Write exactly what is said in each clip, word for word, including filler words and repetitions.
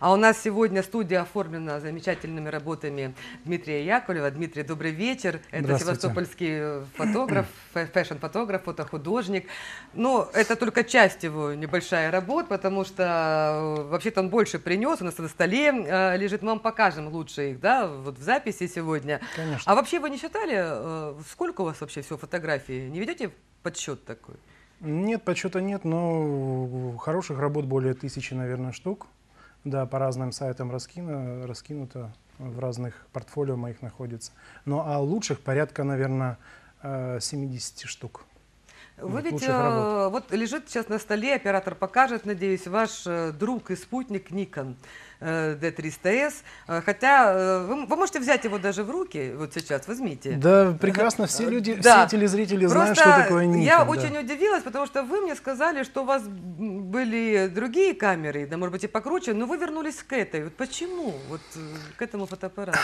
А у нас сегодня студия оформлена замечательными работами Дмитрия Яковлева. Дмитрий, добрый вечер. Это севастопольский фотограф, фэшн-фотограф, фотохудожник. Но это только часть его небольшая работа, потому что вообще-то он больше принес. У нас на столе лежит, мы вам покажем лучше их, да, вот в записи сегодня. Конечно. А вообще вы не считали, сколько у вас вообще всего фотографий? Не ведете подсчет такой? Нет, подсчета нет, но хороших работ более тысячи, наверное, штук. Да, по разным сайтам раскину, раскинуто, в разных портфолио моих находится. Ну, а лучших порядка, наверное, семидесяти штук. Вы ведь, э, вот лежит сейчас на столе, оператор покажет, надеюсь, ваш друг и спутник Nikon Д триста эс. Хотя вы, вы можете взять его даже в руки, вот сейчас, возьмите. Да, прекрасно, все люди, да. все телезрители Просто знают, что такое Nikon. Я да. очень удивилась, потому что вы мне сказали, что у вас были другие камеры, да, может быть, и покруче, но вы вернулись к этой. Вот почему? Вот к этому фотоаппарату.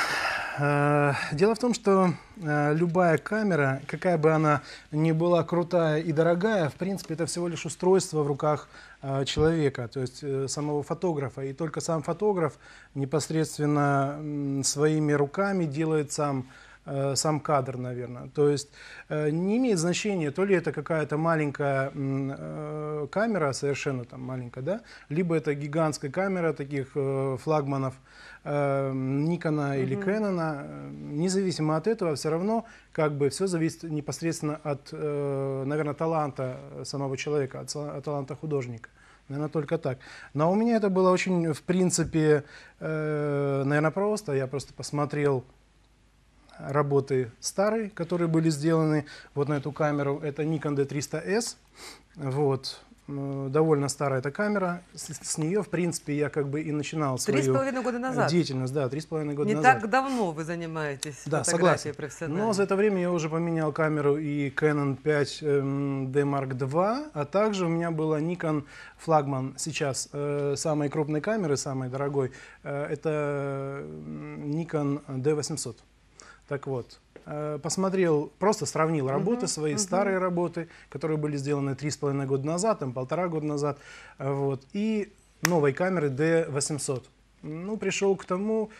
Дело в том, что любая камера, какая бы она ни была крутая и дорогая, в принципе, это всего лишь устройство в руках человека, то есть самого фотографа. И только сам фотограф непосредственно своими руками делает сам, сам кадр, наверное. То есть не имеет значения, то ли это какая-то маленькая камера, совершенно там маленькая, да, либо это гигантская камера таких флагманов Никона или угу. Кэнона. Независимо от этого, все равно как бы все зависит непосредственно от, наверное, таланта самого человека, от, от таланта художника. Наверное, только так. Но у меня это было очень, в принципе, наверное, просто. Я просто посмотрел работы старые, которые были сделаны вот на эту камеру. Это Nikon Д триста эс. Вот. Довольно старая эта камера, с, с нее, в принципе, я как бы и начинал свою три с половиной года назад. Деятельность. Да, три с половиной года Не назад. Не так давно вы занимаетесь да, фотографией профессионально. Но за это время я уже поменял камеру и Canon пять Д Марк два, а также у меня была Nikon флагман сейчас, э, самой крупной камеры, самой дорогой, э, это Nikon Д восемьсот. Так вот. Посмотрел, просто сравнил работы, uh-huh, свои uh-huh. старые работы, которые были сделаны три с половиной года назад, там полтора года назад, вот, и новой камеры Д восемьсот. Ну, пришел к тому,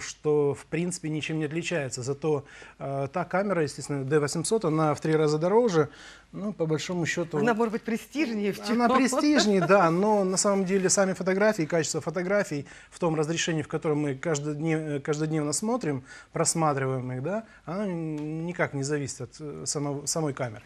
что, в принципе, ничем не отличается. Зато э, та камера, естественно, Д восемьсот, она в три раза дороже, но по большому счету... Она, может быть, престижнее в чем-то. Она престижнее, да, но на самом деле сами фотографии, качество фотографий в том разрешении, в котором мы каждоднев, каждодневно смотрим, просматриваем их, да, она никак не зависит от самого, самой камеры.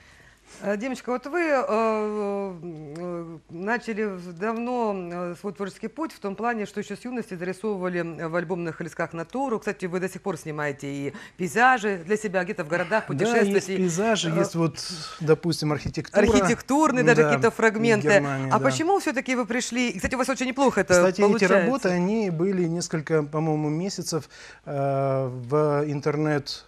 Димочка, вот вы э, начали давно свой творческий путь в том плане, что еще с юности зарисовывали в альбомных листках натуру. Кстати, вы до сих пор снимаете и пейзажи для себя где-то в городах, путешествуете. Да, есть пейзажи, э, есть вот, допустим, архитектура. Архитектурные даже, да, какие-то фрагменты. Германия, а да. почему все-таки вы пришли? И, кстати, у вас очень неплохо это кстати, получается. Кстати, эти работы, они были несколько, по-моему, месяцев э, в интернет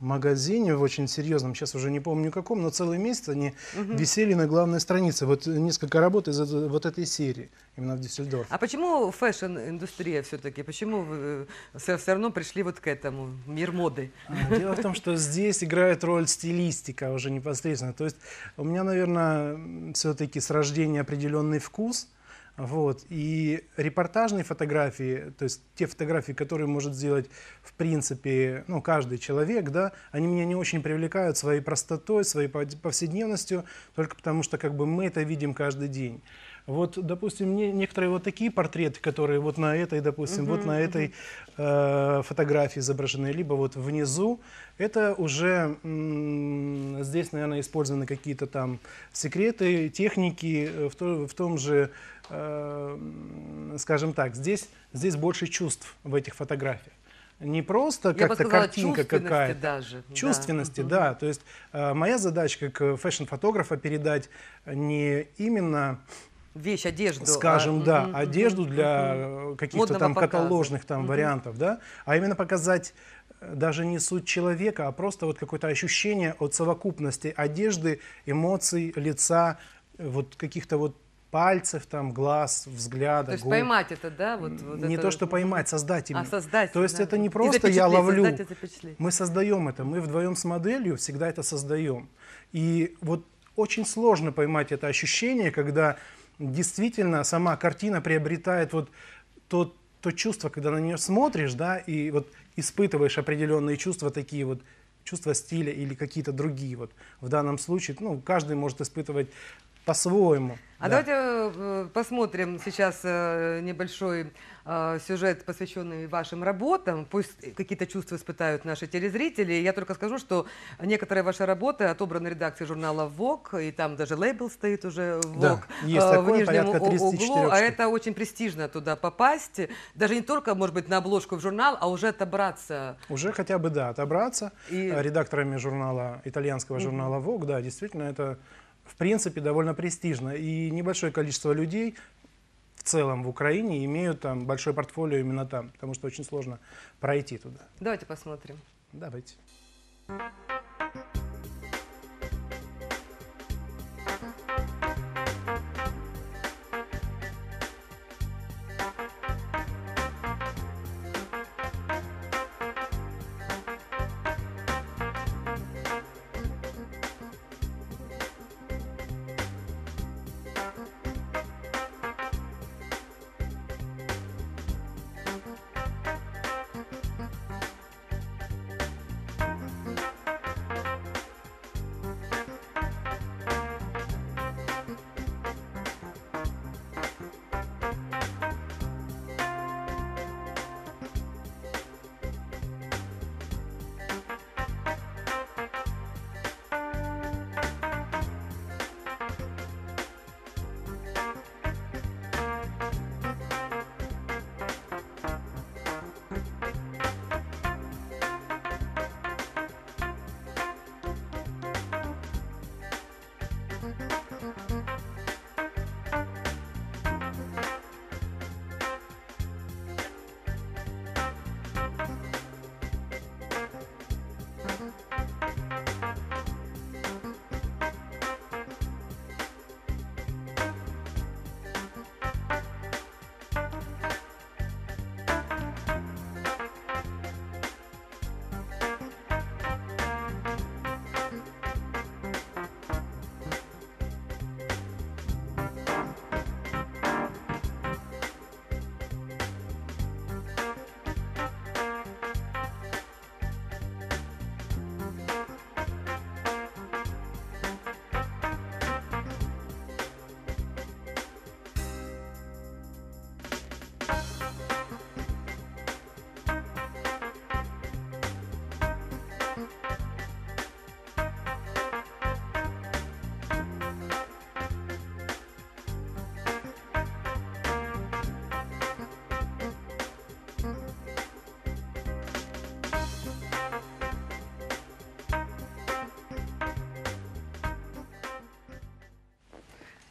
магазине в очень серьезном, сейчас уже не помню каком, но целый месяц они угу. висели на главной странице. Вот несколько работ из вот этой серии, именно в Дюссельдорфе. А почему фэшн-индустрия все-таки? Почему вы все, все равно пришли вот к этому, мир моды? Дело в том, что здесь играет роль стилистика уже непосредственно. То есть у меня, наверное, все-таки с рождения определенный вкус. Вот. И репортажные фотографии, то есть те фотографии, которые может сделать, в принципе, ну, каждый человек, да, они меня не очень привлекают своей простотой, своей повседневностью, только потому что как бы мы это видим каждый день. Вот, допустим, некоторые вот такие портреты, которые вот на этой, допустим, uh-huh, вот на этой uh-huh. э, фотографии изображены, либо вот внизу, это уже м- здесь, наверное, использованы какие-то там секреты, техники в, то, в том же, э, скажем так, здесь, здесь больше чувств в этих фотографиях. Не просто как-то картинка какая-то. Даже. Чувственности, да. да. То есть э, моя задача как фэшн-фотографа передать не именно... Вещь, одежду. Скажем, а, да, угу, одежду угу, для угу. каких-то там показа. Каталожных там, угу. вариантов, да, а именно показать даже не суть человека, а просто вот какое-то ощущение от совокупности одежды, эмоций, лица, вот каких-то вот пальцев, там, глаз, взгляда. То есть губ. Поймать это, да? Вот, вот не это... то, что поймать, создать именно. А, создать. То есть да. это не просто я ловлю. Создать, мы создаем это, мы вдвоем с моделью всегда это создаем. И вот очень сложно поймать это ощущение, когда... Действительно, сама картина приобретает вот то, то чувство, когда на нее смотришь, да, и вот испытываешь определенные чувства, такие вот чувства стиля или какие-то другие. Вот в данном случае, ну, каждый может испытывать по-своему. А да. Давайте посмотрим сейчас небольшой сюжет, посвященный вашим работам. Пусть какие-то чувства испытают наши телезрители. Я только скажу, что некоторые ваши работы отобраны редакцией журнала Vogue, и там даже лейбл стоит уже Vogue, да, есть в такое, нижнем углу. А это очень престижно туда попасть. Даже не только, может быть, на обложку в журнал, а уже отобраться. Уже хотя бы, да, отобраться. И... Редакторами журнала, итальянского журнала Vogue, да, действительно, это... в принципе, довольно престижно. И небольшое количество людей в целом в Украине имеют там большое портфолио именно там, потому что очень сложно пройти туда. Давайте посмотрим. Давайте.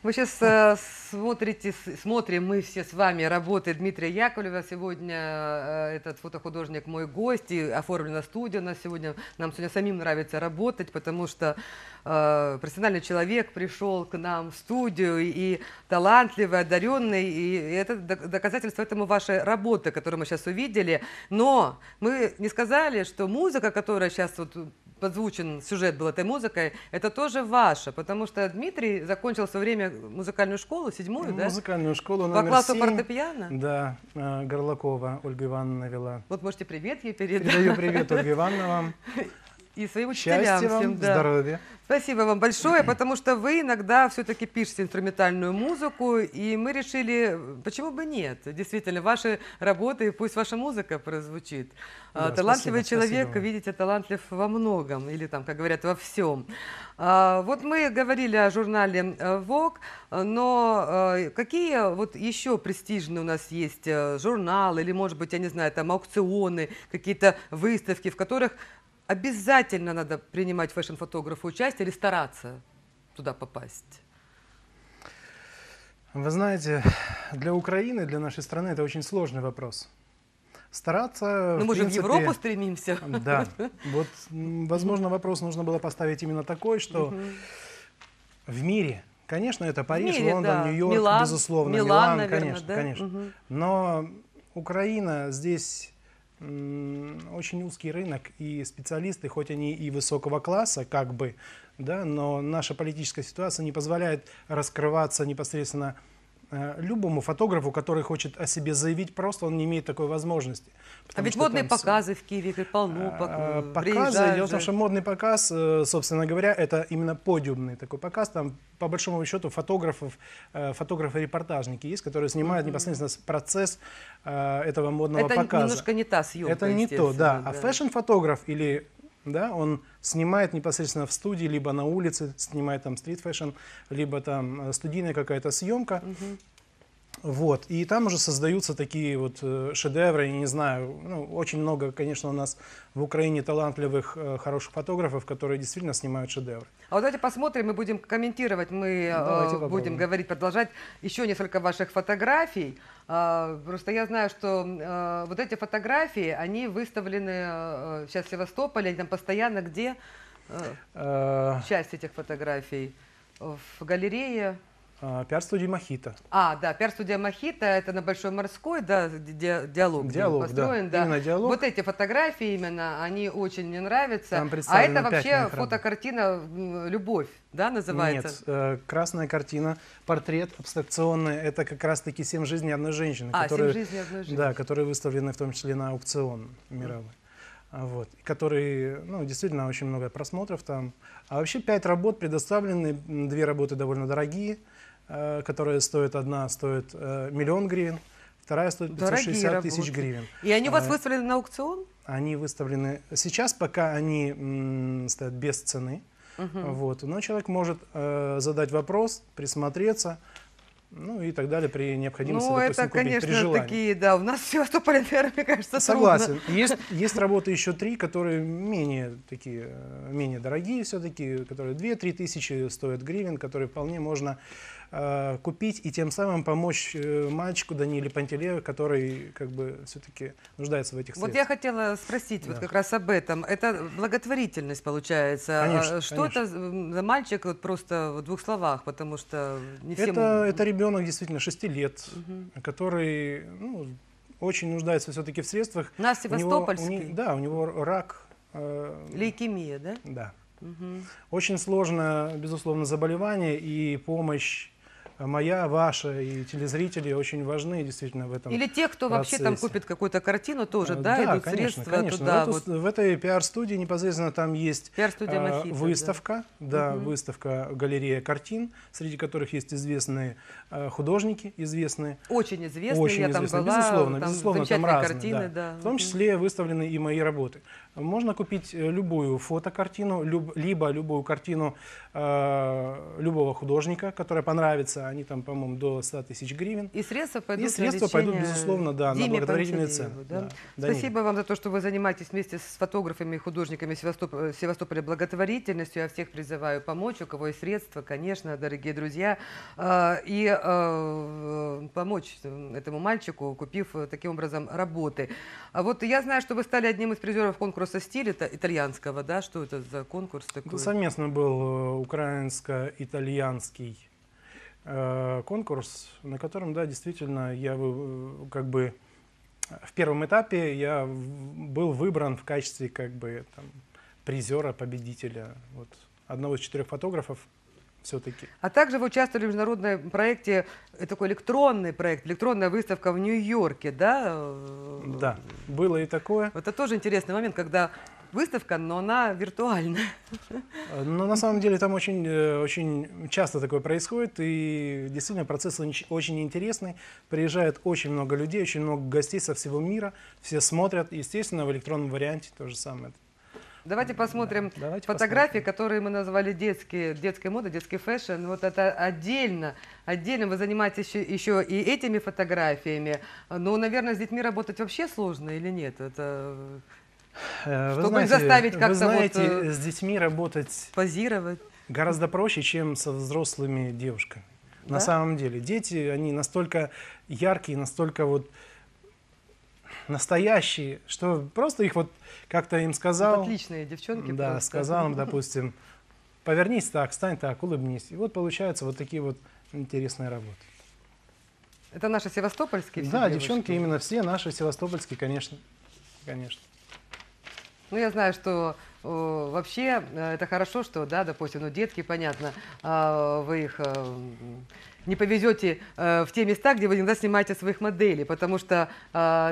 Вы сейчас э, смотрите, смотрим мы все с вами работы Дмитрия Яковлева. Сегодня э, этот фотохудожник мой гость, и оформлена студия у нас сегодня. Нам сегодня самим нравится работать, потому что э, профессиональный человек пришел к нам в студию, и талантливый, одаренный, и это доказательство этому вашей работы, которую мы сейчас увидели. Но мы не сказали, что музыка, которая сейчас вот... подзвучен сюжет был этой музыкой, это тоже ваше, потому что Дмитрий закончил в свое время музыкальную школу, седьмую, да? Музыкальную школу номер семь. По классу фортепиано? Да, Горлакова Ольга Ивановна вела. Вот можете привет ей передать. Передаю привет Ольге Ивановне вам. И своим учителям. Счастья вам, всем, да. Здоровья. Спасибо вам большое, потому что вы иногда все-таки пишете инструментальную музыку, и мы решили, почему бы нет, действительно, ваши работы, пусть ваша музыка прозвучит. Да, талантливый спасибо, человек, спасибо. Видите, талантлив во многом, или там, как говорят, во всем. Вот мы говорили о журнале Vogue, но какие вот еще престижные у нас есть журналы, или, может быть, я не знаю, там аукционы, какие-то выставки, в которых... Обязательно надо принимать фэшн-фотографу участие или стараться туда попасть? Вы знаете, для Украины, для нашей страны это очень сложный вопрос. Стараться... Но мы же в Европу стремимся. Да. Вот, возможно, вопрос нужно было поставить именно такой, что в мире, конечно, это Париж, Лондон, Нью-Йорк, безусловно, Милан, конечно, конечно. Но Украина здесь... очень узкий рынок, и специалисты, хоть они и высокого класса, как бы, да, но наша политическая ситуация не позволяет раскрываться непосредственно любому фотографу, который хочет о себе заявить, просто он не имеет такой возможности. А ведь модные показы в Киеве полно. Показы, дело в том, что модный показ, собственно говоря, это именно подиумный такой показ. Там, по большому счету, фотографов, фотографы-репортажники есть, которые снимают mm-hmm. непосредственно процесс этого модного это показа. Это немножко не та съемка. Это не то, да. А да. фэшн-фотограф или... Да, он снимает непосредственно в студии, либо на улице, снимает там стрит-фэшн, либо там студийная какая-то съемка. Угу. Вот. И там уже создаются такие вот шедевры, я не знаю, ну, очень много, конечно, у нас в Украине талантливых, хороших фотографов, которые действительно снимают шедевры. А вот давайте посмотрим, мы будем комментировать, мы давайте будем говорить, продолжать еще несколько ваших фотографий. Просто я знаю, что вот эти фотографии, они выставлены сейчас в Севастополе, они там постоянно где? Часть этих фотографий в галерее. Пиар-студия Махита. А, да, пиар-студия Махита, это на Большой Морской, да, ди диалог, диалог построен, да. да. Именно диалог. Вот эти фотографии именно, они очень мне нравятся. А это вообще фотокартина «Любовь», да, называется? Нет, красная картина, портрет абстракционный, это как раз-таки «Семь жизней одной женщины». А, которые, «Семь жизней одной женщины». Да, которые выставлены в том числе на аукцион мировой. Вот, которые, ну, действительно, очень много просмотров там. А вообще пять работ предоставлены, две работы довольно дорогие, которая стоит, одна стоит миллион гривен, вторая стоит пятьсот шестьдесят тысяч гривен. И они у вас выставлены на аукцион? Они выставлены сейчас, пока они стоят без цены. Угу. Вот. Но человек может задать вопрос, присмотреться. Ну и так далее при необходимости, ну, допустим, это, купить, конечно, при желании. Такие, да, у нас все, что полимер, мне кажется, согласен. Трудно. Есть, есть работы еще три, которые менее, такие, менее дорогие все-таки, которые две-три тысячи стоят гривен, которые вполне можно э, купить и тем самым помочь э, мальчику Даниилу Пантелееву, который как бы все-таки нуждается в этих средствах. Вот я хотела спросить, да, вот как раз об этом. Это благотворительность получается. Конечно, что конечно. это за мальчик, вот просто в двух словах, потому что не всем... Это, это ребенок действительно шести лет, угу. который, ну, очень нуждается все-таки в средствах. На Севастопольский? У него, да, у него рак. Э, Лейкемия, да? Да. Угу. Очень сложное, безусловно, заболевание, и помощь моя, ваша и телезрители очень важны действительно в этом процессе. Или те, кто вообще там купит какую-то картину, тоже, да, да, идут, конечно, средства конечно. туда. В, эту, вот... в этой пиар-студии непосредственно там есть пиар-студия Махита, выставка, да, да угу. выставка, галерея картин, среди которых есть известные художники, известные. Очень известные, очень я известные. там была, безусловно, там, безусловно, там разные, картины, да. Да. В том числе выставлены и мои работы. Можно купить любую фотокартину, люб, либо любую картину э, любого художника, которая понравится. Они там, по-моему, до ста тысяч гривен. И средства пойдут, и средства пойдут безусловно, да, на благотворительные цены. Да? Да. Спасибо вам за то, что вы занимаетесь вместе с фотографами и художниками Севастополя, Севастополя благотворительностью. Я всех призываю помочь, у кого есть средства, конечно, дорогие друзья. И помочь этому мальчику, купив таким образом работы. А вот я знаю, что вы стали одним из призеров конкурса «Стиль» итальянского. Да? Что это за конкурс такой? Совместно был украинско-итальянский конкурс, на котором, да, действительно, я как бы в первом этапе я был выбран в качестве как бы там, призера, победителя, вот, одного из четырех фотографов. Все-таки. А также вы участвовали в международном проекте, такой электронный проект, электронная выставка в Нью-Йорке, да? Да, было и такое. Это тоже интересный момент, когда выставка, но она виртуальна. Но на самом деле там очень, очень часто такое происходит, и действительно процесс очень интересный. Приезжает очень много людей, очень много гостей со всего мира, все смотрят, естественно, в электронном варианте то же самое. Давайте посмотрим, да, давайте фотографии, посмотрим. которые мы назвали детские, детская мода, детский фэшн. Вот это отдельно, отдельно вы занимаетесь еще, еще и этими фотографиями. Но, наверное, с детьми работать вообще сложно или нет? Это... Вы Чтобы знаете, заставить как-то вы знаете, вот, с детьми работать позировать. Гораздо проще, чем со взрослыми девушками. Да? На самом деле, дети, они настолько яркие, настолько вот... настоящие, что просто их вот как-то им сказал... Вот отличные девчонки. Да, просто. сказал им, допустим, повернись так, встань так, улыбнись. И вот получаются вот такие вот интересные работы. Это наши севастопольские? Да, девушки? девчонки именно все наши севастопольские, конечно. конечно. Ну, я знаю, что вообще это хорошо, что, да, допустим, ну, детки, понятно, вы их не повезете в те места, где вы иногда снимаете своих моделей, потому что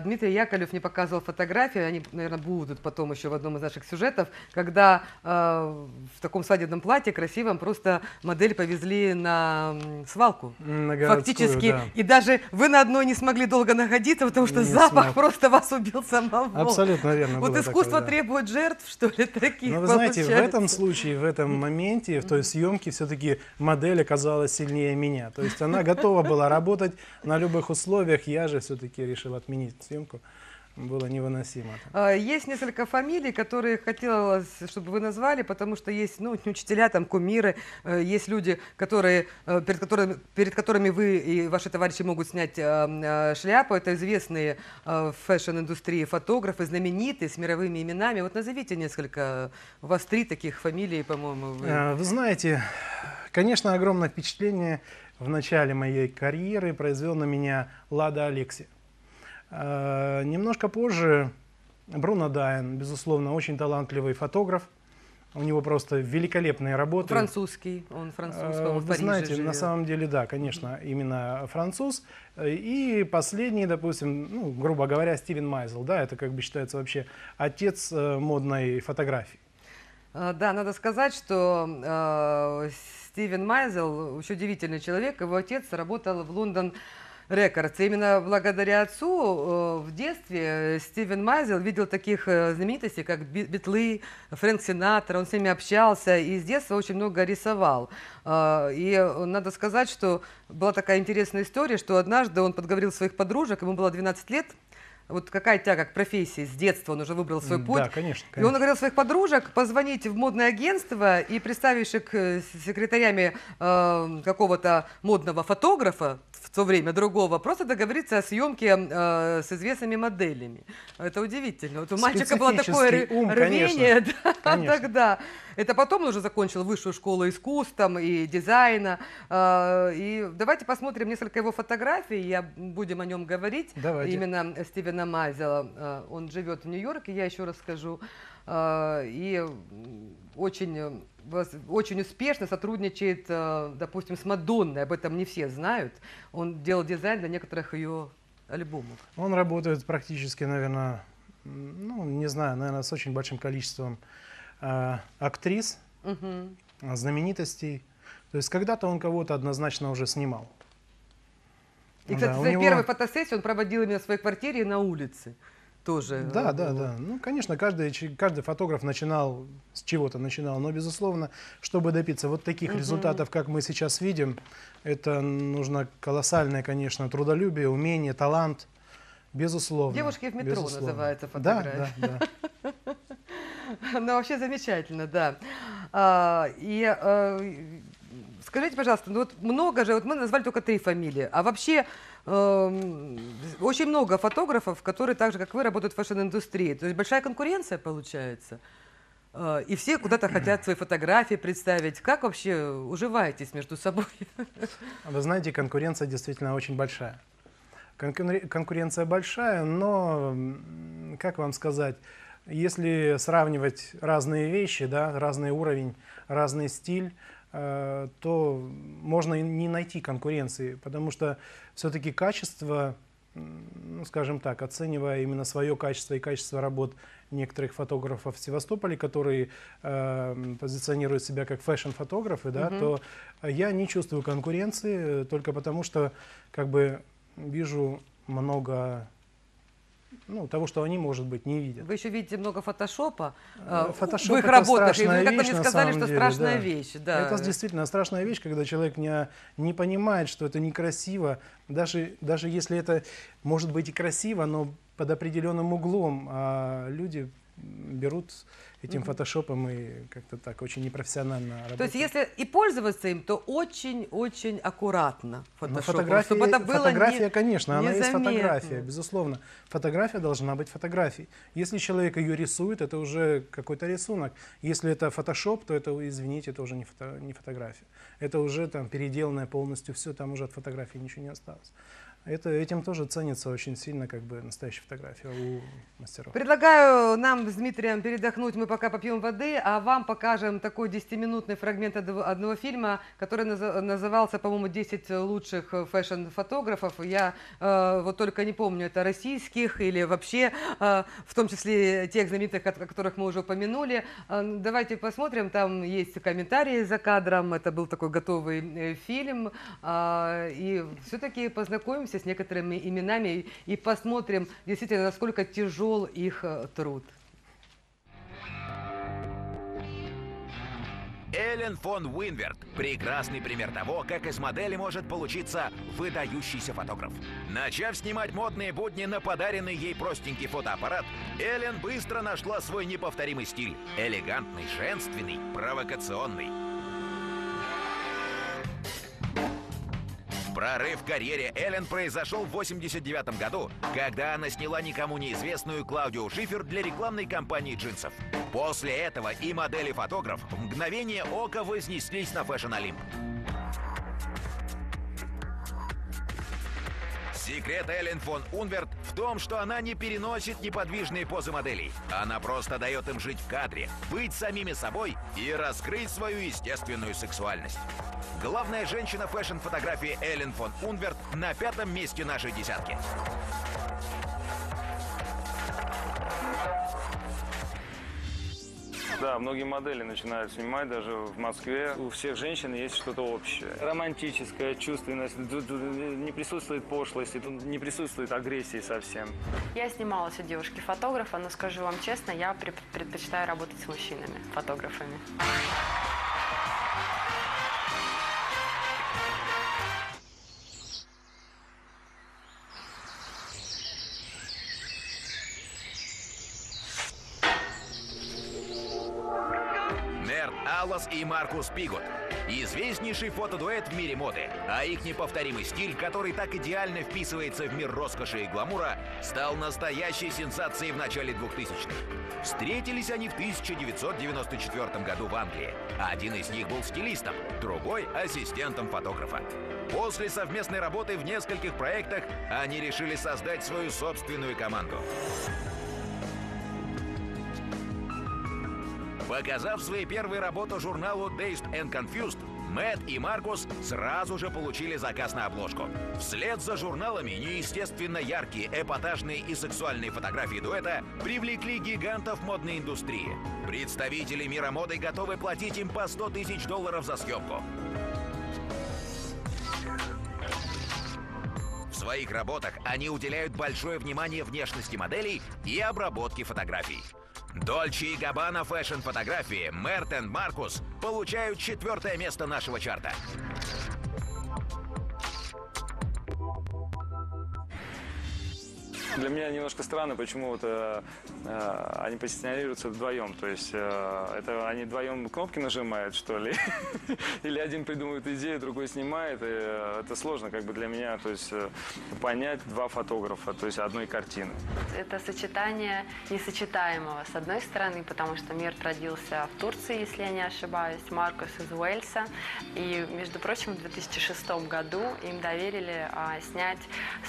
Дмитрий Яковлев не показывал фотографии, они, наверное, будут потом еще в одном из наших сюжетов, когда в таком свадебном платье красивом просто модель повезли на свалку. На городскую, фактически, да. И даже вы на одной не смогли долго находиться, потому что не запах смог. Просто вас убил самого. Абсолютно верно. Вот искусство такое, да. Требует жертв, что ли, таких. Но вы получается. Знаете, в этом случае, в этом моменте, в той съемке все-таки модель оказалась сильнее меня. То есть она готова была работать на любых условиях, я же все-таки решил отменить съемку. Было невыносимо. Есть несколько фамилий, которые хотелось, чтобы вы назвали, потому что есть, ну, учителя, там, кумиры, есть люди, которые, перед, которыми, перед которыми вы и ваши товарищи могут снять шляпу. Это известные в фэшн-индустрии фотографы, знаменитые, с мировыми именами. Вот назовите несколько, у вас три таких фамилии, по-моему. Вы... вы знаете, конечно, огромное впечатление в начале моей карьеры произвел на меня Лада Алексиа. Немножко позже Бруно Дайен, безусловно, очень талантливый фотограф. У него просто великолепные работы. Французский, он француз, по-моему, в Париже знаете, живет. На самом деле, да, конечно, именно француз. И последний, допустим, ну, грубо говоря, Стивен Майзел, да, это как бы считается вообще отец модной фотографии. Да, надо сказать, что Стивен Майзел, очень удивительный человек, его отец работал в Лондон Рекордс. Именно благодаря отцу в детстве Стивен Майзел видел таких знаменитостей, как Битлы, Фрэнк Синатра, он с ними общался и с детства очень много рисовал. И надо сказать, что была такая интересная история, что однажды он подговорил своих подружек, ему было двенадцать лет, вот какая тяга к профессии, с детства он уже выбрал свой путь. Да, конечно, конечно. И он говорил своих подружек позвонить в модное агентство и, представившись секретарями э, какого-то модного фотографа, в то время другого, просто договориться о съемке э, с известными моделями. Это удивительно. Вот у мальчика было такое ум, рвение, конечно, да, конечно. Тогда. Это потом он уже закончил высшую школу искусств там, и дизайна. Э, и давайте посмотрим несколько его фотографий, я будем о нем говорить. Давайте. Именно Стивен Майзела. Он живет в Нью-Йорке, я еще раз скажу, и очень, очень успешно сотрудничает, допустим, с Мадонной, об этом не все знают. Он делал дизайн для некоторых ее альбомов. Он работает практически, наверное, ну, не знаю, наверное, с очень большим количеством актрис, угу. знаменитостей. То есть когда-то он кого-то однозначно уже снимал. И, кстати, да, свою первую него... фотосессию он проводил именно в своей квартире и на улице тоже. Да, да, да. Ну, конечно, каждый, каждый фотограф начинал, с чего-то начинал, но, безусловно, чтобы добиться вот таких угу. результатов, как мы сейчас видим, это нужно колоссальное, конечно, трудолюбие, умение, талант, безусловно. «Девушки в метро» безусловно. Называется фотография. Да, да, да. Ну, вообще замечательно, да. И... Скажите, пожалуйста, ну вот много же, вот мы назвали только три фамилии, а вообще э, очень много фотографов, которые так же, как вы, работают в фэшн-индустрии. То есть большая конкуренция получается, э, и все куда-то хотят свои фотографии представить. Как вообще уживаетесь между собой? Вы знаете, конкуренция действительно очень большая. Конкуренция большая, но, как вам сказать, если сравнивать разные вещи, да, разный уровень, разный стиль, то можно не найти конкуренции, потому что все-таки качество, ну, скажем так, оценивая именно свое качество и качество работ некоторых фотографов в Севастополе, которые э, позиционируют себя как фэшн-фотографы, да, mm-hmm. то я не чувствую конкуренции только потому, что как бы вижу много... Ну, того, что они, может быть, не видят. Вы еще видите много фотошопа, фотошоп в их работах. И вы как-то мне сказали, что деле, страшная да. вещь. Да. Это действительно страшная вещь, когда человек не, не понимает, что это некрасиво. Даже, даже если это может быть и красиво, но под определенным углом. А люди берут этим угу. фотошопом и как-то так очень непрофессионально работают. То есть если и пользоваться им, то очень-очень аккуратно фотошопом. Фотография, фотография не, конечно, она есть фотография, безусловно. Фотография должна быть фотографией. Если человек ее рисует, это уже какой-то рисунок. Если это фотошоп, то это, извините, это уже не, фото, не фотография. Это уже там переделанное полностью все, там уже от фотографии ничего не осталось. Это, этим тоже ценится очень сильно как бы настоящая фотография у мастеров. Предлагаю нам с Дмитрием передохнуть, мы пока попьем воды, а вам покажем такой десятиминутный фрагмент одного фильма, который назывался, по-моему, десять лучших фэшн-фотографов. Я э, вот только не помню, это российских или вообще, э, в том числе тех знаменитых, о которых мы уже упомянули. Э, давайте посмотрим, там есть комментарии за кадром, это был такой готовый фильм, э, и все-таки познакомимся с некоторыми именами и посмотрим, действительно, насколько тяжел их труд. Эллен фон Унверт – прекрасный пример того, как из модели может получиться выдающийся фотограф. Начав снимать модные будни на подаренный ей простенький фотоаппарат, Эллен быстро нашла свой неповторимый стиль – элегантный, женственный, провокационный. Прорыв в карьере Эллен произошел в восемьдесят девятом году, когда она сняла никому неизвестную Клаудию Шифер для рекламной кампании джинсов. После этого и модель, и фотограф в мгновение ока вознеслись на фэшн-олимп. Секрет Эллен фон Унверт в том, что она не переносит неподвижные позы моделей. Она просто дает им жить в кадре, быть самими собой и раскрыть свою естественную сексуальность. Главная женщина фэшн-фотографии Эллен фон Унверт на пятом месте нашей десятки. Да, многие модели начинают снимать, даже в Москве. У всех женщин есть что-то общее. Романтическая чувственность, не присутствует пошлость, не присутствует агрессии совсем. Я снималась у девушки-фотографа, но скажу вам честно, я предпочитаю работать с мужчинами, фотографами. И Маркус Пигот. Известнейший фотодуэт в мире моды, а их неповторимый стиль, который так идеально вписывается в мир роскоши и гламура, стал настоящей сенсацией в начале двухтысячных. Встретились они в тысяча девятьсот девяносто четвёртом году в Англии. Один из них был стилистом, другой – ассистентом фотографа. После совместной работы в нескольких проектах они решили создать свою собственную команду. Показав свои первые работы журналу Dazed and Confused, Мэтт и Маркус сразу же получили заказ на обложку. Вслед за журналами неестественно яркие, эпатажные и сексуальные фотографии дуэта привлекли гигантов модной индустрии. Представители мира моды готовы платить им по сто тысяч долларов за съемку. В своих работах они уделяют большое внимание внешности моделей и обработке фотографий. Дольче и Габбана фэшн-фотографии Мэтт и Маркус получают четвертое место нашего чарта. Для меня немножко странно, почему вот, э, э, они позиционируются вдвоем. То есть э, это они вдвоем кнопки нажимают, что ли? Или один придумывает идею, другой снимает. И, э, это сложно как бы для меня, то есть э, понять два фотографа, то есть одной картины. Это сочетание несочетаемого. С одной стороны, потому что Мирт родился в Турции, если я не ошибаюсь, Маркус из Уэльса. И, между прочим, в две тысячи шестом году им доверили э, снять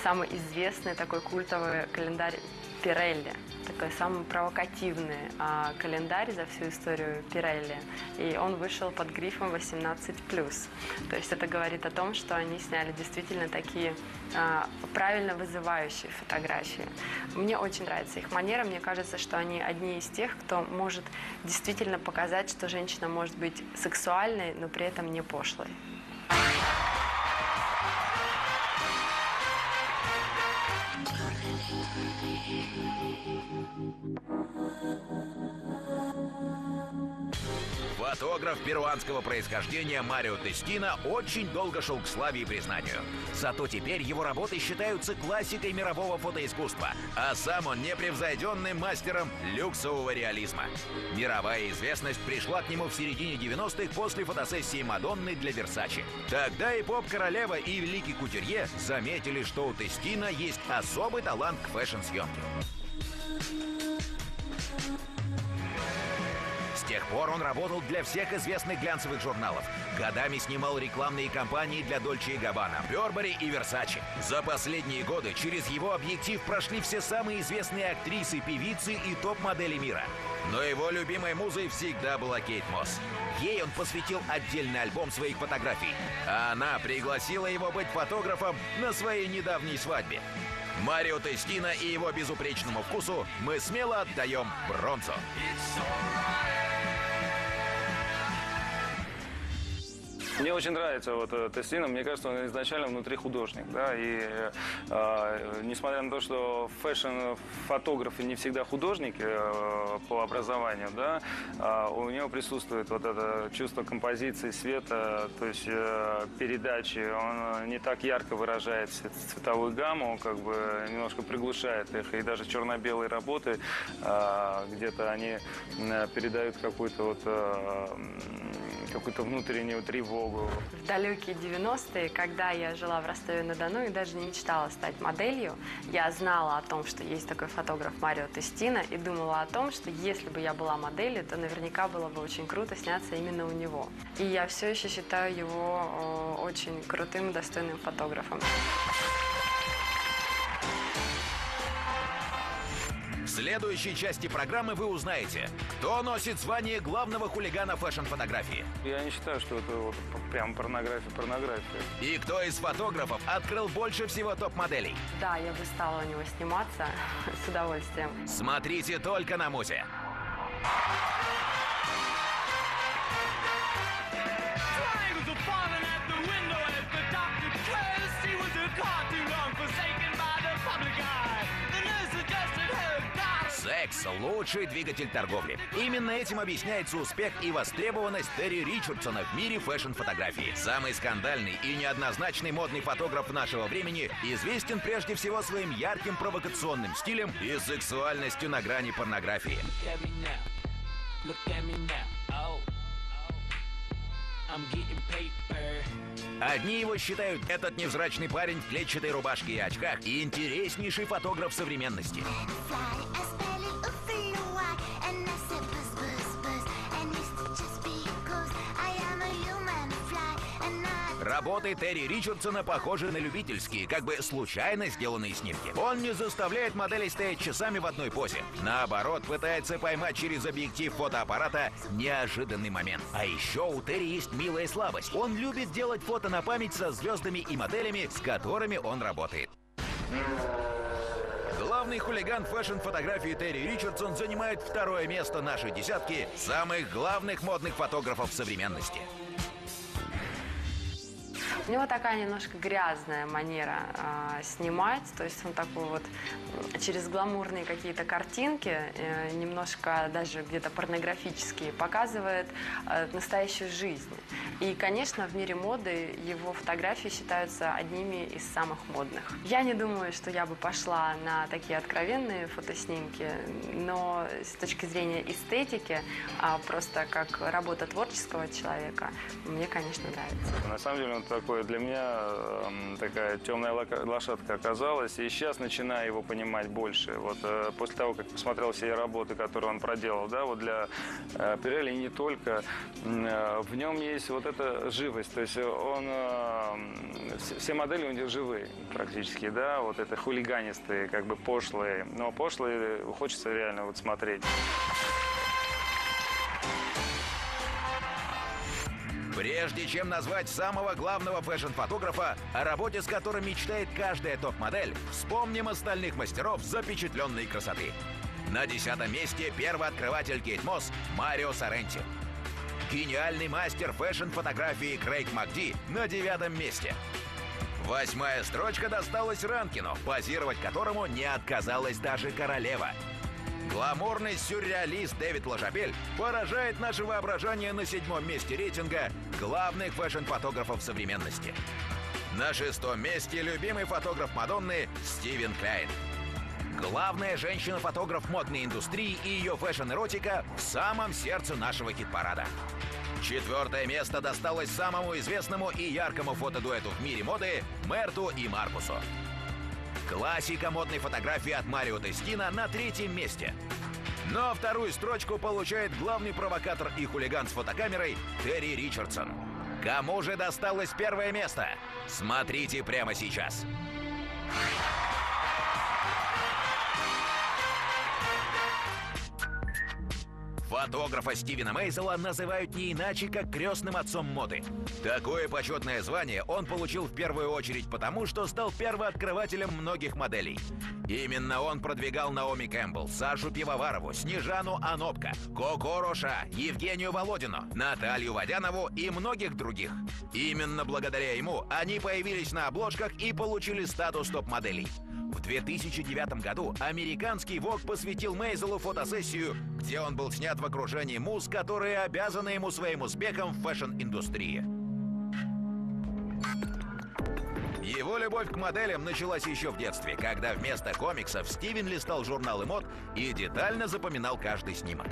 самый известный такой культовый календарь Пирелли, такой самый провокативный а, календарь за всю историю Пирелли, и он вышел под грифом восемнадцать плюс. То есть это говорит о том, что они сняли действительно такие а, правильно вызывающие фотографии. Мне очень нравится их манера, мне кажется, что они одни из тех, кто может действительно показать, что женщина может быть сексуальной, но при этом не пошлой. Фотограф перуанского происхождения Марио Тестино очень долго шел к славе и признанию. Зато теперь его работы считаются классикой мирового фотоискусства, а сам он непревзойденным мастером люксового реализма. Мировая известность пришла к нему в середине девяностых после фотосессии Мадонны для Версачи. Тогда и поп-королева, и великий кутюрье заметили, что у Тестино есть особый талант к фэшн-съемке. С тех пор он работал для всех известных глянцевых журналов. Годами снимал рекламные кампании для Dolce энд Gabbana, Burberry и Versace. За последние годы через его объектив прошли все самые известные актрисы, певицы и топ-модели мира. Но его любимой музой всегда была Кейт Мосс. Ей он посвятил отдельный альбом своих фотографий. А она пригласила его быть фотографом на своей недавней свадьбе. Марио Тестино и его безупречному вкусу мы смело отдаем бронзу. Мне очень нравится вот Тестино, мне кажется, он изначально внутри художник, да, и э, несмотря на то, что фэшн-фотографы не всегда художники э, по образованию, да, э, у него присутствует вот это чувство композиции, света, то есть э, передачи, он не так ярко выражает цветовую гамму, как бы немножко приглушает их, и даже черно-белые работы, э, где-то они передают какую-то вот... Э, какую-то внутреннюю тревогу. В далекие девяностые, когда я жила в Ростове-на-Дону и даже не мечтала стать моделью, я знала о том, что есть такой фотограф Марио Тестино, и думала о том, что если бы я была моделью, то наверняка было бы очень круто сняться именно у него. И я все еще считаю его очень крутым и достойным фотографом. В следующей части программы вы узнаете, кто носит звание главного хулигана фэшн-фотографии. Я не считаю, что это вот прям порнография, порнография. И кто из фотографов открыл больше всего топ-моделей. Да, я бы стала у него сниматься с удовольствием. Смотрите только на Музе. Секс – лучший двигатель торговли. Именно этим объясняется успех и востребованность Терри Ричардсона в мире фэшн-фотографии. Самый скандальный и неоднозначный модный фотограф нашего времени известен прежде всего своим ярким провокационным стилем и сексуальностью на грани порнографии. Одни его считают этот невзрачный парень в клетчатой рубашке и очках и интереснейший фотограф современности. Работы Терри Ричардсона похожи на любительские, как бы случайно сделанные снимки. Он не заставляет моделей стоять часами в одной позе. Наоборот, пытается поймать через объектив фотоаппарата неожиданный момент. А еще у Терри есть милая слабость. Он любит делать фото на память со звездами и моделями, с которыми он работает. Главный хулиган фэшн-фотографии Терри Ричардсон занимает второе место нашей десятки самых главных модных фотографов современности. У него такая немножко грязная манера э, снимать, то есть он такой вот через гламурные какие-то картинки, э, немножко даже где-то порнографические, показывает э, настоящую жизнь. И, конечно, в мире моды его фотографии считаются одними из самых модных. Я не думаю, что я бы пошла на такие откровенные фотоснимки, но с точки зрения эстетики, а просто как работа творческого человека, мне, конечно, нравится. На самом деле, он такой, для меня такая темная лошадка оказалась, и сейчас начинаю его понимать больше. Вот после того, как посмотрел все работы, которые он проделал, да, вот для Пирелли не только, в нем есть вот это живость, то есть он, все модели у него живые практически, да, вот это хулиганистые, как бы пошлые, но пошлые хочется реально вот смотреть. Прежде чем назвать самого главного фэшн-фотографа, о работе с которым мечтает каждая топ-модель, вспомним остальных мастеров запечатленной красоты. На десятом месте первооткрыватель Кейт Мосс Марио Сорренти. Гениальный мастер фэшн-фотографии Крейг Макди на девятом месте. Восьмая строчка досталась Ранкину, позировать которому не отказалась даже королева. Гламурный сюрреалист Дэвид Ложабель поражает наше воображение на седьмом месте рейтинга главных фэшн-фотографов современности. На шестом месте любимый фотограф Мадонны Стивен Кляйн. Главная женщина-фотограф модной индустрии и ее фэшн-эротика в самом сердце нашего хит-парада. Четвертое место досталось самому известному и яркому фотодуэту в мире моды Мэтту и Маркусу. Классика модной фотографии от Марио Тестино на третьем месте. Но вторую строчку получает главный провокатор и хулиган с фотокамерой Терри Ричардсон. Кому же досталось первое место? Смотрите прямо сейчас. Фотографа Стивена Майзела называют не иначе, как крестным отцом моды. Такое почетное звание он получил в первую очередь потому, что стал первооткрывателем многих моделей. Именно он продвигал Наоми Кэмпбелл, Сашу Пивоварову, Снежану Анопко, Коко Роша, Евгению Володину, Наталью Водянову и многих других. Именно благодаря ему они появились на обложках и получили статус топ-моделей. В две тысячи девятом году американский Vogue посвятил Майзелу фотосессию, где он был снят в окружении муз, которые обязаны ему своим успехом в фэшн-индустрии. Его любовь к моделям началась еще в детстве, когда вместо комиксов Стивен листал журналы мод и детально запоминал каждый снимок.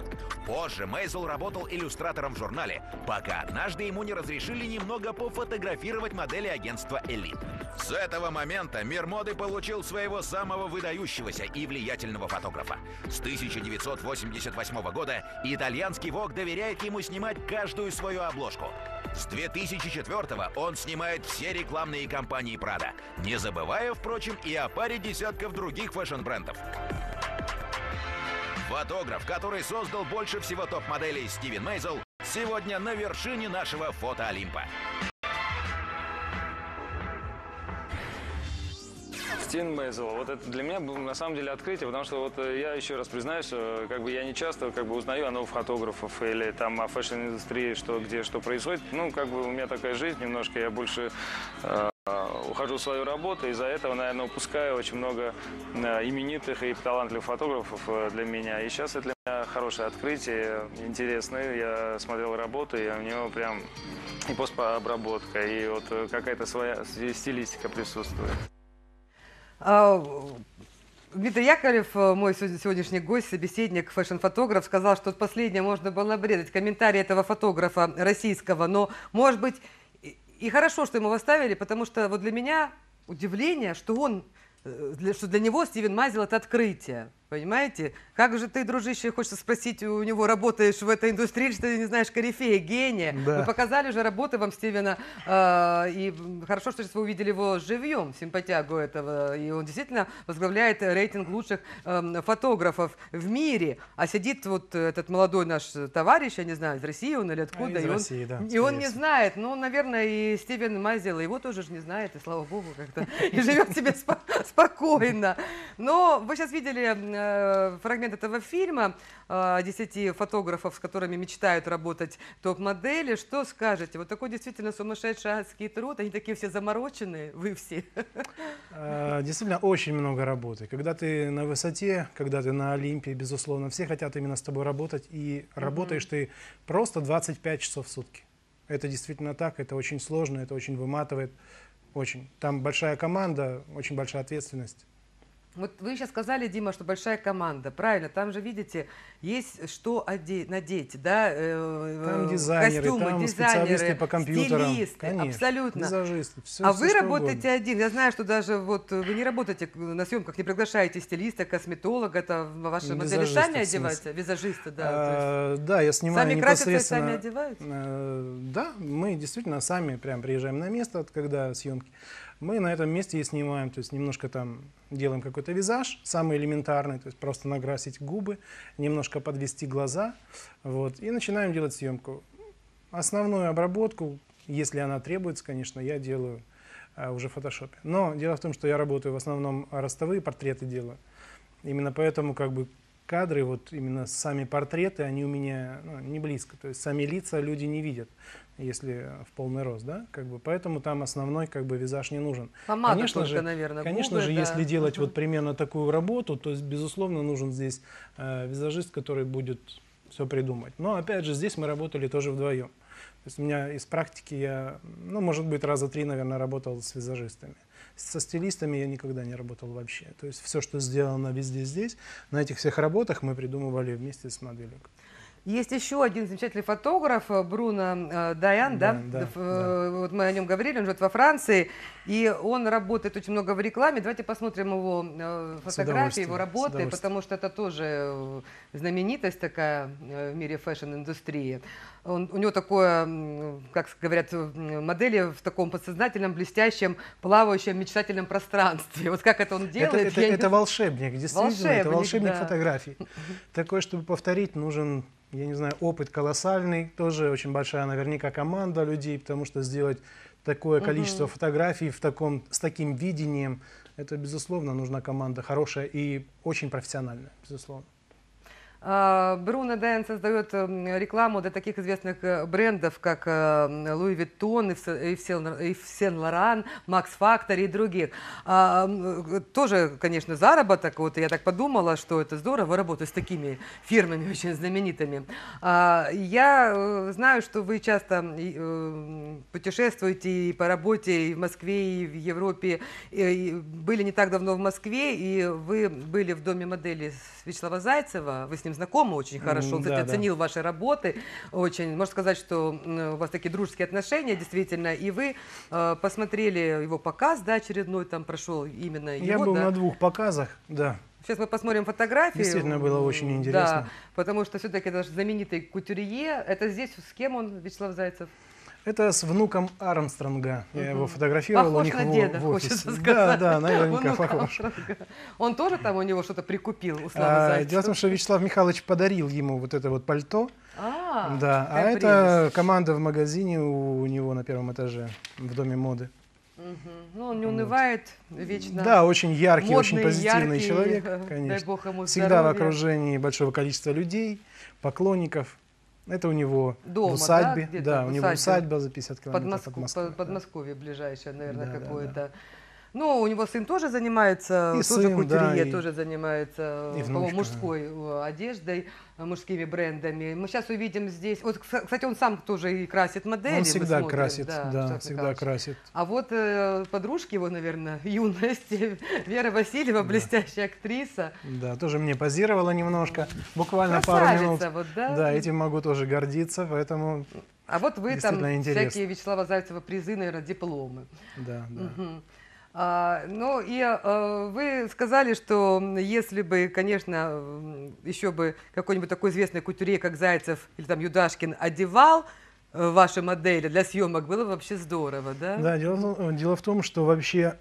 Позже Майзел работал иллюстратором в журнале, пока однажды ему не разрешили немного пофотографировать модели агентства «Элит». С этого момента мир моды получил своего самого выдающегося и влиятельного фотографа. С тысяча девятьсот восемьдесят восьмого года итальянский Vogue доверяет ему снимать каждую свою обложку. С две тысячи четвёртого он снимает все рекламные кампании Прада, не забывая, впрочем, и о паре десятков других фэшн-брендов. Фотограф, который создал больше всего топ-моделей, Стивен Майзел, сегодня на вершине нашего фотоолимпа. Стивен Майзел. Вот это для меня было на самом деле открытие, потому что вот я еще раз признаюсь, как бы я не часто как бы узнаю о новых фотографов или там о фэшн-индустрии, что где, что происходит. Ну, как бы у меня такая жизнь немножко, я больше э, ухожу в свою работу, из-за этого, наверное, упускаю очень много э, именитых и талантливых фотографов э, для меня. И сейчас это для меня хорошее открытие, интересное. Я смотрел работу, и у него прям и постобработка, и вот какая-то своя стилистика присутствует. Дмитрий Яковлев, мой сегодняшний гость, собеседник, фэшн-фотограф, сказал, что последнее можно было обрезать. Комментарий этого фотографа российского. Но, может быть, и хорошо, что ему оставили, потому что вот для меня удивление, что он, что для него Стивен Майзел — это открытие. Понимаете? Как же ты, дружище, хочется спросить у него, работаешь в этой индустрии, что ты не знаешь корифея, гения? Да. Мы показали уже работы вам Стивена, э, и хорошо, что сейчас вы увидели его живьем, симпатягу этого, и он действительно возглавляет рейтинг лучших э, фотографов в мире, а сидит вот этот молодой наш товарищ, я не знаю, из России он или откуда, а, и, России, он, да, и он не знает, ну, наверное, и Стивен Майзел его тоже же не знает, и слава богу, как-то и живет себе спокойно. Но вы сейчас видели фрагмент этого фильма «Десяти фотографов, с которыми мечтают работать топ-модели». Что скажете? Вот такой действительно сумасшедший адский труд. Они такие все замороченные, вы все. Действительно, очень много работы. Когда ты на высоте, когда ты на Олимпе, безусловно, все хотят именно с тобой работать. И работаешь ты просто двадцать пять часов в сутки. Это действительно так. Это очень сложно, это очень выматывает. Очень. Там большая команда, очень большая ответственность. Вот вы сейчас сказали, Дима, что большая команда, правильно, там же, видите, есть что надеть, да, там дизайнеры, костюмы, там дизайнеры, специалисты по компьютерам, стилисты, конечно, абсолютно. Все, а все, вы работаете угодно. Один, я знаю, что даже вот вы не работаете на съемках, не приглашаете стилиста, косметолога, это ваши модели сами одеваются, визажисты, да. А, да, я снимаю сами непосредственно. Сами красятся, сами одеваются? А, да, мы действительно сами прям приезжаем на место, когда съемки. Мы на этом месте и снимаем, то есть немножко там делаем какой-то визаж, самый элементарный, то есть просто накрасить губы, немножко подвести глаза, вот, и начинаем делать съемку. Основную обработку, если она требуется, конечно, я делаю а, уже в фотошопе. Но дело в том, что я работаю в основном ростовые портреты делаю, именно поэтому как бы кадры, вот именно сами портреты, они у меня ну, не близко, то есть сами лица люди не видят, если в полный рост, да, как бы, поэтому там основной, как бы, визаж не нужен. Помада конечно только, же, наверное, конечно губы, же, да. Если делать вот примерно такую работу, то есть, безусловно, нужен здесь э, визажист, который будет все придумать. Но, опять же, здесь мы работали тоже вдвоем. То есть у меня из практики я, ну, может быть, раза три, наверное, работал с визажистами. Со стилистами я никогда не работал вообще. То есть все, что сделано везде здесь, на этих всех работах мы придумывали вместе с моделью. Есть еще один замечательный фотограф, Бруно Дайен, да, да? Да, да. Вот мы о нем говорили, он живет во Франции, и он работает очень много в рекламе. Давайте посмотрим его фотографии, его работы, потому что это тоже знаменитость такая в мире фэшн-индустрии. Он, у него такое, как говорят модели, в таком подсознательном, блестящем, плавающем, мечтательном пространстве. Вот как это он делает? Это, это, это не... волшебник, действительно, волшебник, это волшебник да. фотографий. Такое, чтобы повторить, нужен, я не знаю, опыт колоссальный, тоже очень большая наверняка команда людей, потому что сделать такое количество угу. фотографий в таком, с таким видением, это, безусловно, нужна команда хорошая и очень профессиональная, безусловно. Бруно Дайен создает рекламу для таких известных брендов, как Луи Виттон, Ив Сен Лоран, Макс Фактор и других. Тоже, конечно, заработок. Вот я так подумала, что это здорово, работаю с такими фирмами очень знаменитыми. Я знаю, что вы часто путешествуете и по работе и в Москве, и в Европе. Были не так давно в Москве, и вы были в доме модели Вячеслава Зайцева. Вы с ним знакомы очень хорошо, он, кстати, да, оценил да. ваши работы очень. Можно сказать, что у вас такие дружеские отношения, действительно, и вы э, посмотрели его показ, да, очередной, там прошел именно его. Я был да? на двух показах, да. Сейчас мы посмотрим фотографии. Действительно было очень интересно. Да, потому что все-таки это знаменитый кутюрье. Это здесь с кем он, Вячеслав Зайцев? Это с внуком Армстронга. Я его фотографировал. Похож у них на деда, в офисе. Хочется сказать. Да, да, наверняка похож. Армстронга. Он тоже там у него что-то прикупил, у Славы а, Зайцева? Дело в том, что Вячеслав Михайлович подарил ему вот это вот пальто. А, да. А прелесть. Это команда в магазине у, у него на первом этаже, в доме моды. Угу. Ну, он не унывает вот. Вечно. Да, очень яркий, модный, очень позитивный яркий, человек, конечно. Бог ему всегда здоровья. В окружении большого количества людей, поклонников. Это у него дома, в усадьбе, да, да в у него усадьба за пятьдесят километров под Москвой. Под, Подмосковье ближайшее, наверное, да, какое-то. Да, да. Ну, у него сын тоже занимается, и тоже сын, кутюрье, да, тоже и... занимается и внучка, мужской да. одеждой, мужскими брендами. Мы сейчас увидим здесь, вот, кстати, он сам тоже и красит модели. Он всегда смотрим, красит, да, да всегда красит. А вот э, подружки его, наверное, юности, Вера Васильева, да. блестящая актриса. Да, тоже мне позировала немножко, буквально красавица, пару минут. Вот, да? Да, этим могу тоже гордиться, поэтому... А вот вы там интересно. Всякие Вячеслава Зайцева призы, наверное, дипломы. Да, да. Угу. А, ну и а, вы сказали, что если бы, конечно, еще бы какой-нибудь такой известный кутюрье, как Зайцев или там Юдашкин, одевал ваши модели для съемок, было бы вообще здорово, да? Да, дело, дело в том, что вообще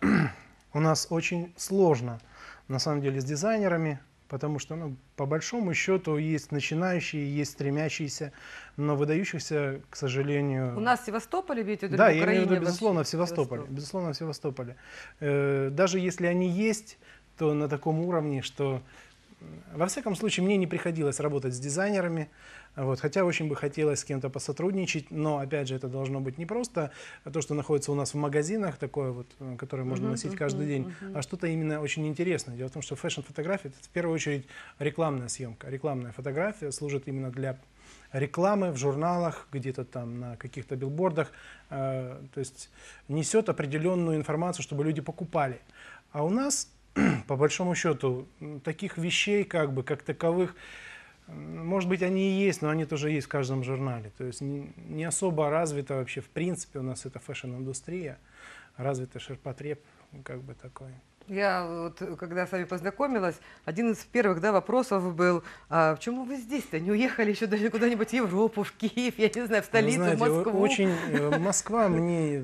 у нас очень сложно, на самом деле, с дизайнерами, потому что, ну, по большому счету, есть начинающие, есть стремящиеся, но выдающихся, к сожалению... У нас в Севастополе, видите, да, в Украине, я имею в виду, безусловно, в Севастополе, Севастополе. Безусловно, в Севастополе. Э, даже если они есть, то на таком уровне, что... Во всяком случае, мне не приходилось работать с дизайнерами, вот, хотя очень бы хотелось с кем-то посотрудничать, но, опять же, это должно быть не просто то, что находится у нас в магазинах, такое вот, которое можно uh-huh, носить каждый uh-huh, день, uh-huh. а что-то именно очень интересное. Дело в том, что фэшн-фотография — это в первую очередь рекламная съемка. Рекламная фотография служит именно для рекламы в журналах, где-то там на каких-то билбордах, э, то есть несет определенную информацию, чтобы люди покупали. А у нас... По большому счету, таких вещей, как бы, как таковых, может быть, они и есть, но они тоже есть в каждом журнале. То есть не, не особо развита вообще, в принципе, у нас эта фэшн-индустрия, развита ширпотреб, как бы такой. Я вот, когда с вами познакомилась, один из первых да, вопросов был, а почему вы здесь-то не уехали еще куда-нибудь в Европу, в Киев, я не знаю, в столицу, ну, знаете, в Москву? Очень, Москва мне...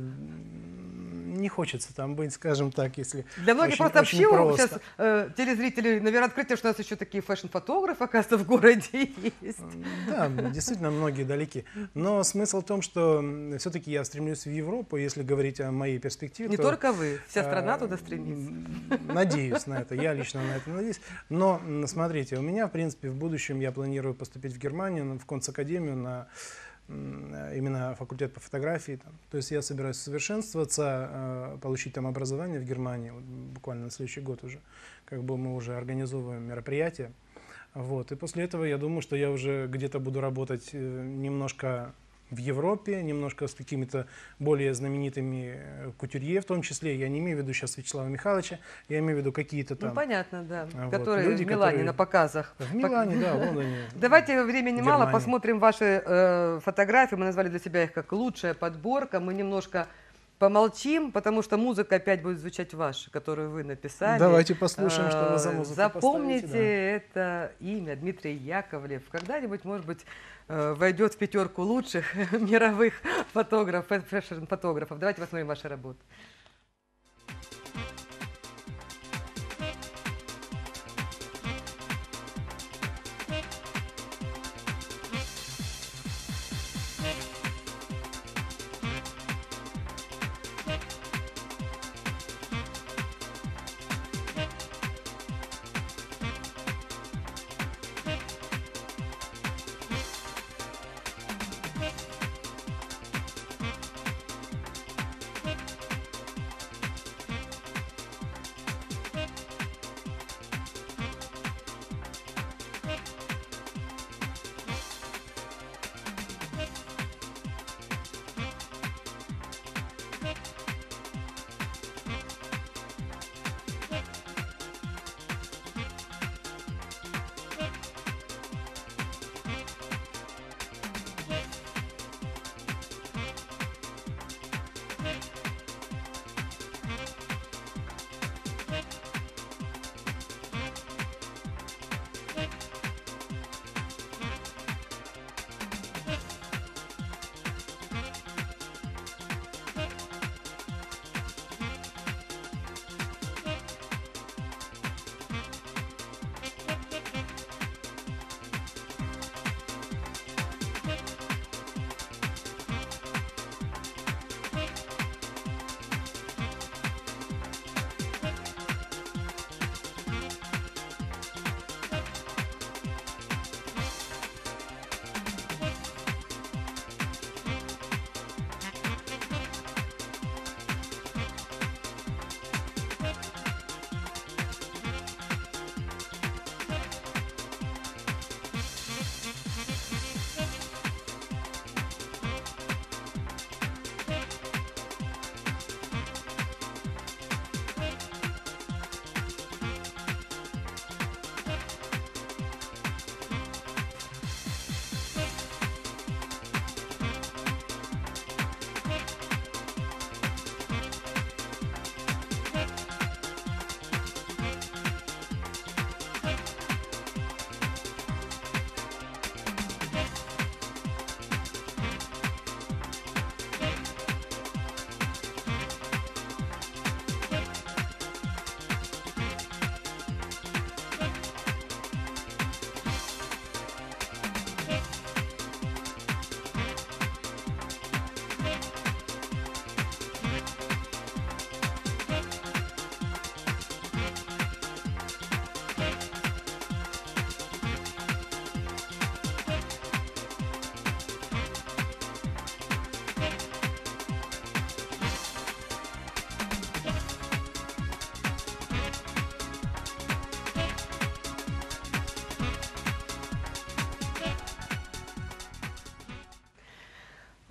Не хочется там быть, скажем так, если... Для многих очень, просто вообще просто. Сейчас э, телезрители, наверное, открытие, что у нас еще такие фэшн-фотографы, оказывается, в городе есть. Да, действительно, многие далеки. Но смысл в том, что все-таки я стремлюсь в Европу, если говорить о моей перспективе. Не то, только вы, вся страна э, туда стремится. Надеюсь на это, я лично на это надеюсь. Но, смотрите, у меня, в принципе, в будущем я планирую поступить в Германию, в Консакадемию, на... именно факультет по фотографии. Там. То есть я собираюсь совершенствоваться, получить там образование в Германии, вот буквально на следующий год уже, как бы мы уже организовываем мероприятие. Вот. И после этого я думаю, что я уже где-то буду работать немножко в Европе, немножко с какими-то более знаменитыми кутюрье, в том числе, я не имею в виду сейчас Вячеслава Михайловича, я имею в виду какие-то там... Ну, понятно, да, вот, которые люди, в Милане которые... на показах. В Милане, Пок... да, в Лондоне. Давайте, времени мало, посмотрим ваши э, фотографии, мы назвали для себя их как лучшая подборка, мы немножко помолчим, потому что музыка опять будет звучать ваша, которую вы написали. Давайте послушаем, что вы за музыку запомните поставите, да. Это имя Дмитрий Яковлев. Когда-нибудь, может быть, войдет в пятерку лучших мировых фотографов, фэшн-фотографов. Давайте посмотрим ваши работы.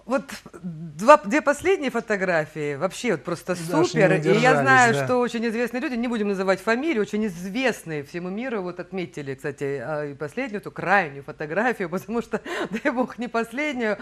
Вот два, две последние фотографии вообще вот просто супер. И я знаю, да. что очень известные люди, не будем называть фамилии, очень известные всему миру, вот отметили, кстати, и последнюю, эту крайнюю фотографию, потому что, дай бог, не последнюю.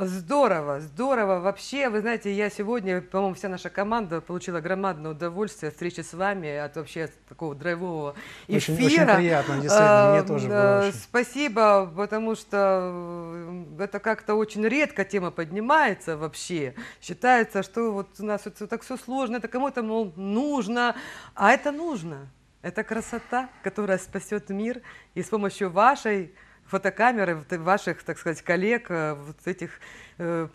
Здорово, здорово. Вообще, вы знаете, я сегодня, по-моему, вся наша команда получила громадное удовольствие от встречи с вами, от вообще такого драйвового эфира. Очень, очень приятно, действительно, мне тоже было очень. Спасибо, потому что это как-то очень редко тема поднимается вообще. Считается, что вот у нас это так все сложно, это кому-то, мол, нужно, а это нужно. Это красота, которая спасет мир, и с помощью вашей фотокамеры ваших, так сказать, коллег, вот этих э,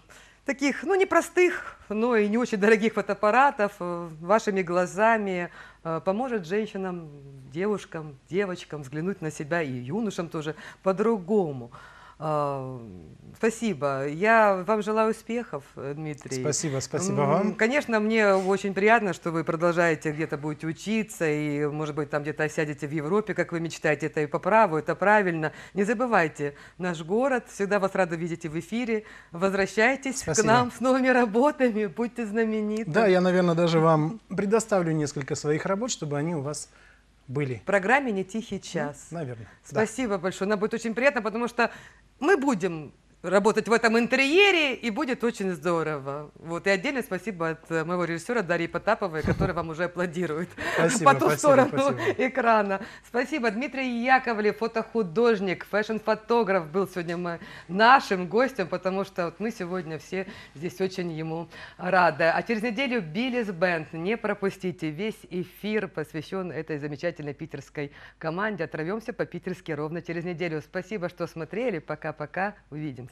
таких, ну, непростых, но и не очень дорогих фотоаппаратов, э, вашими глазами э, поможет женщинам, девушкам, девочкам взглянуть на себя и юношам тоже по-другому. Спасибо. Я вам желаю успехов, Дмитрий. Спасибо, спасибо вам. Конечно, мне очень приятно, что вы продолжаете где-то будете учиться, и, может быть, там где-то осядете в Европе, как вы мечтаете. Это и по праву, это правильно. Не забывайте, наш город, всегда вас рады видеть в эфире. Возвращайтесь спасибо. К нам с новыми работами, будьте знамениты. Да, я, наверное, даже вам предоставлю несколько своих работ, чтобы они у вас... были. В программе «Не тихий час». Ну, наверное. Спасибо да. большое. Нам будет очень приятно, потому что мы будем работать в этом интерьере, и будет очень здорово. Вот. И отдельно спасибо от моего режиссера Дарьи Потаповой, которая вам уже аплодирует спасибо, по ту спасибо, сторону спасибо. Экрана. Спасибо. Дмитрий Яковлев, фотохудожник, фэшн-фотограф, был сегодня нашим гостем, потому что вот мы сегодня все здесь очень ему рады. А через неделю Биллис Бенд. Не пропустите. Весь эфир посвящен этой замечательной питерской команде. Оторвемся по-питерски ровно через неделю. Спасибо, что смотрели. Пока-пока. Увидимся.